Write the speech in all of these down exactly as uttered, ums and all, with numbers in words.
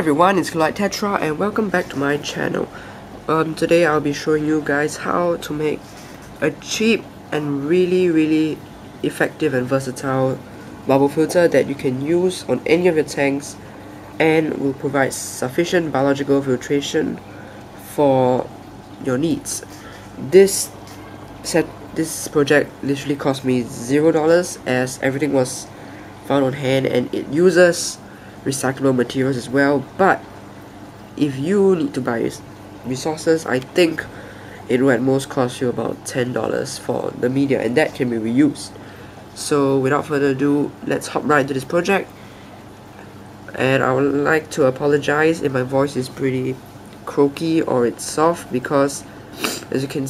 everyone, it's Glowlight Tetra and welcome back to my channel. Um, today I'll be showing you guys how to make a cheap and really really effective and versatile bubble filter that you can use on any of your tanks and will provide sufficient biological filtration for your needs. This set, this project literally cost me zero dollars as everything was found on hand, and it uses recyclable materials as well. But if you need to buy resources, I think it will at most cost you about ten dollars for the media, and that can be reused. So without further ado, let's hop right into this project. And I would like to apologize if my voice is pretty croaky or it's soft, because as you can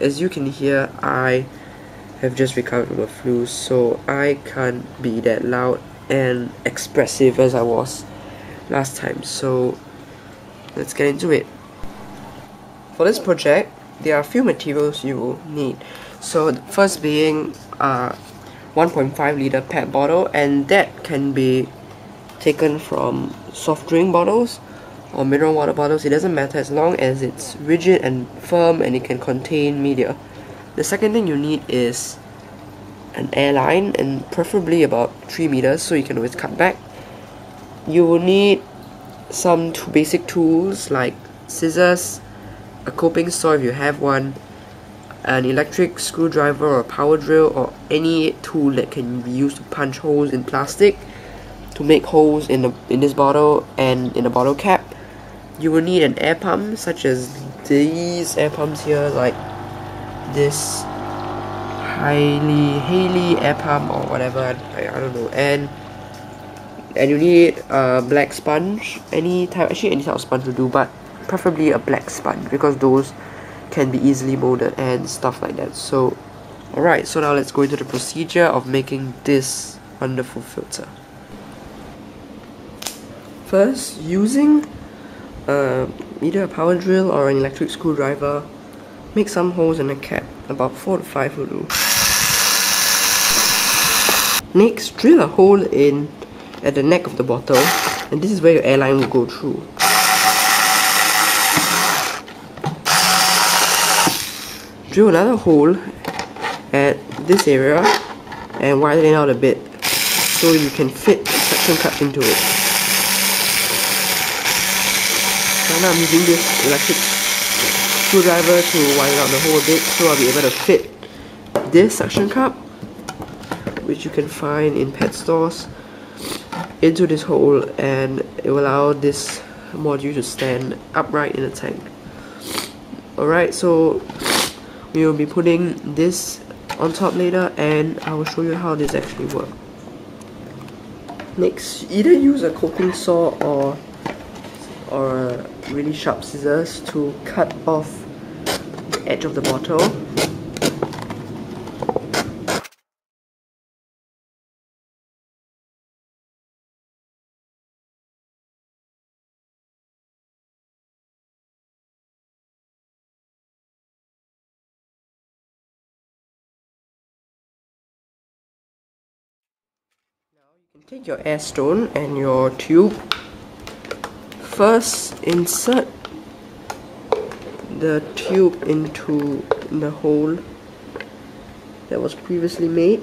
as you can hear, I have just recovered from a flu, so I can't be that loud and expressive as I was last time. So let's get into it. For this project, there are a few materials you will need. So the first being uh, one point five liter P E T bottle, and that can be taken from soft drink bottles or mineral water bottles. It doesn't matter as long as it's rigid and firm and it can contain media. The second thing you need is an air line, and preferably about three meters so you can always cut back. You will need some basic tools like scissors, a coping saw if you have one, an electric screwdriver or a power drill, or any tool that can be used to punch holes in plastic to make holes in the in this bottle and in the bottle cap. You will need an air pump, such as these air pumps here, like this Highly Highly air pump or whatever, I, I don't know. And and you need a black sponge, any type actually any type of sponge will do, but preferably a black sponge because those can be easily molded and stuff like that. So alright, so now let's go into the procedure of making this wonderful filter. First, using uh, either a power drill or an electric screwdriver, make some holes in the cap, about four to five will do. Next, drill a hole in at the neck of the bottle, and this is where your air line will go through. Drill another hole at this area and widen it out a bit so you can fit suction cup into it. So now I'm using this electric screwdriver to widen out the hole a bit, so I'll be able to fit this suction cup, which you can find in pet stores, into this hole, and it will allow this module to stand upright in the tank. Alright, so we will be putting this on top later, and I will show you how this actually works. Next, either use a coping saw or, or a really sharp scissors to cut off the edge of the bottle. Take your air stone and your tube. First, insert the tube into the hole that was previously made.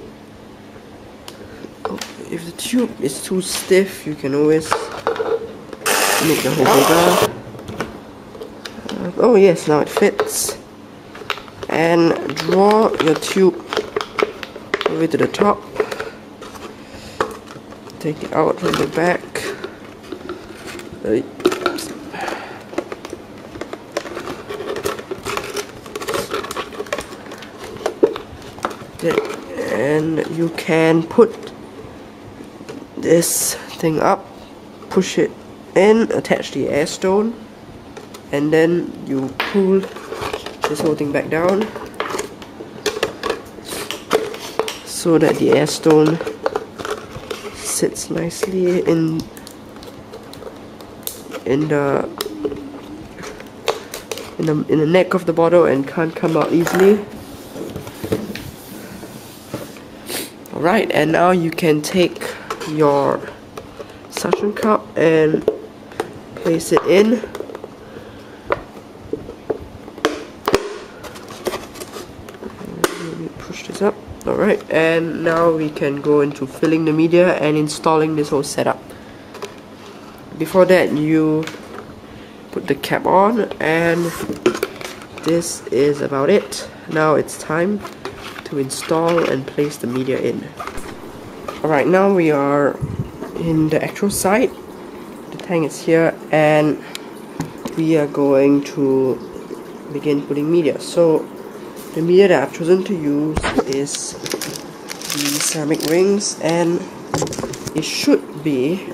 If the tube is too stiff, you can always make the hole bigger. Uh, oh yes, now it fits. And draw your tube all the way to the top. Take it out from the back. And you can put this thing up, push it in, attach the air stone, and then you pull this whole thing back down so that the air stone sits nicely in in the in the in the neck of the bottle and can't come out easily. Alright, and now you can take your suction cup and place it in. Maybe push this up. Alright, and now we can go into filling the media and installing this whole setup. Before that, you put the cap on, and this is about it. Now it's time to install and place the media in. Alright, now we are in the actual site. The tank is here, and we are going to begin putting media. So the media that I've chosen to use is the ceramic rings, and it should be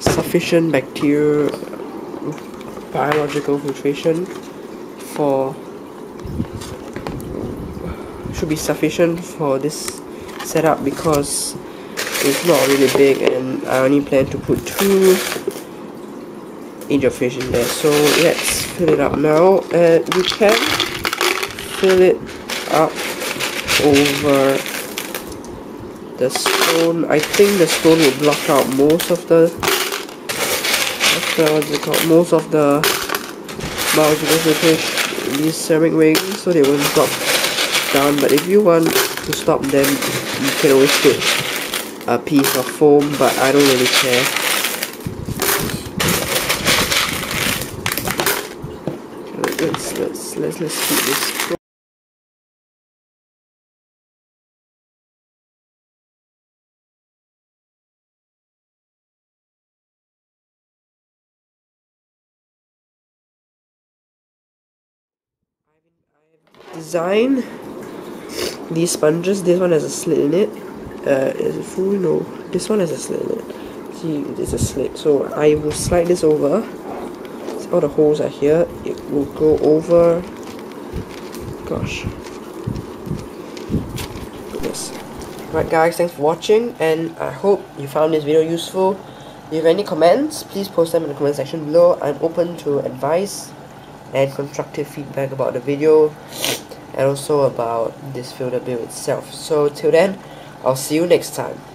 sufficient bacterial biological filtration for should be sufficient for this setup, because it's not really big and I only plan to put two angelfish in there. So let's fill it up now, and we can fill it up over the stone. I think the stone will block out most of the, what's the, what's it called? most of the biological filtration, these ceramic rings, so they won't drop down. But if you want to stop them, you can always put a piece of foam, but I don't really care. Let's let's let's let's keep this going. Design these sponges. This one has a slit in it. Uh, is it full? No. This one has a slit in it. See, there's a slit. So I will slide this over. See, all the holes are here. It will go over. Gosh. Goodness. Right, guys. Thanks for watching, and I hope you found this video useful. If you have any comments, please post them in the comment section below. I'm open to advice and constructive feedback about the video, and also about this filter build itself. So till then, I'll see you next time.